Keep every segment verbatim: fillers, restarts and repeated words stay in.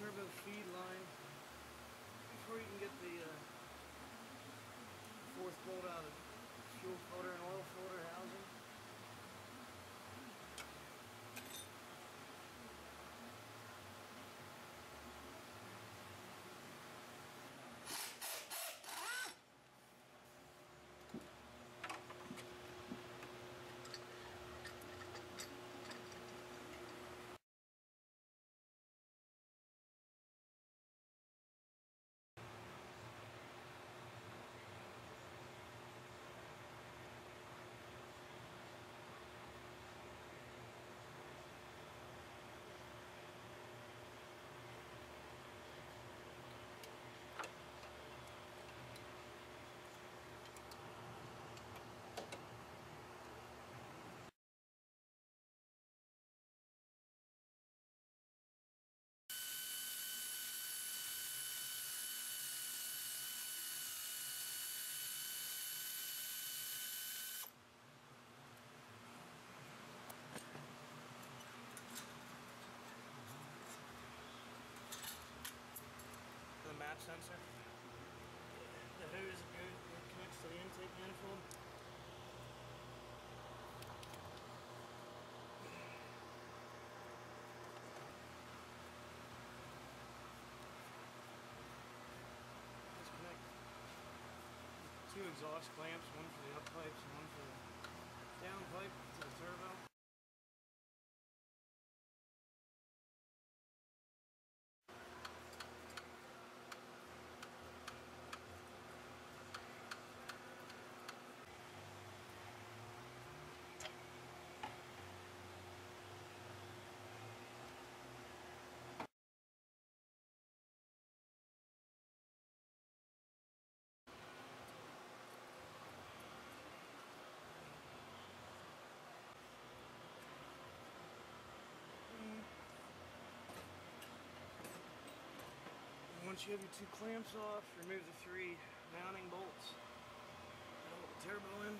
turbo feed line before you can get the uh, fourth bolt out of the fuel filter and oil filter housing. The map sensor. The hose goes connects to the intake manifold. Disconnect two exhaust clamps, one for the up pipes and one for the down pipe to the turbo. Once you have your two clamps off, remove the three mounting bolts. Put the turbo in.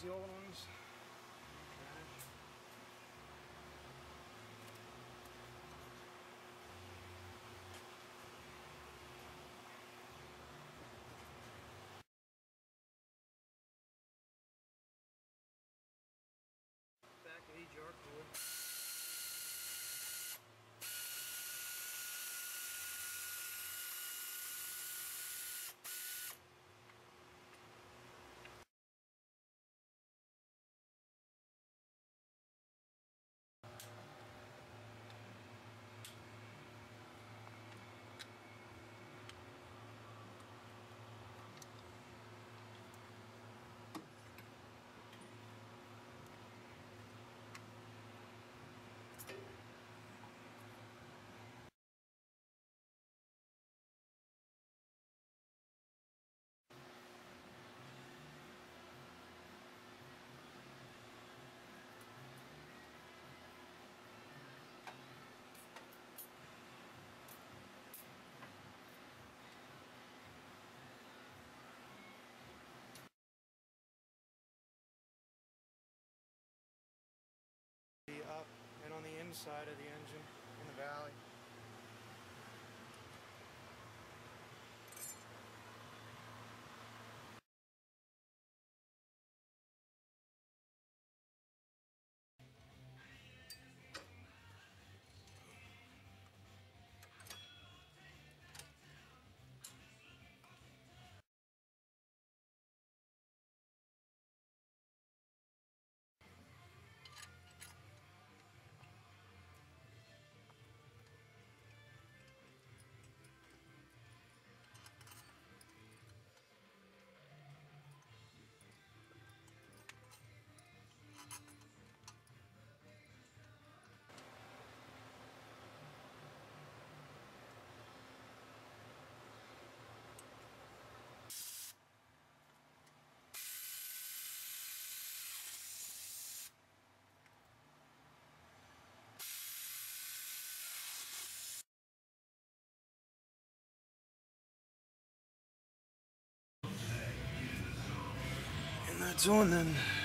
That's the old ones. Trash. Back of E J R cool. Up and on the inside of the engine in the valley. That's on then.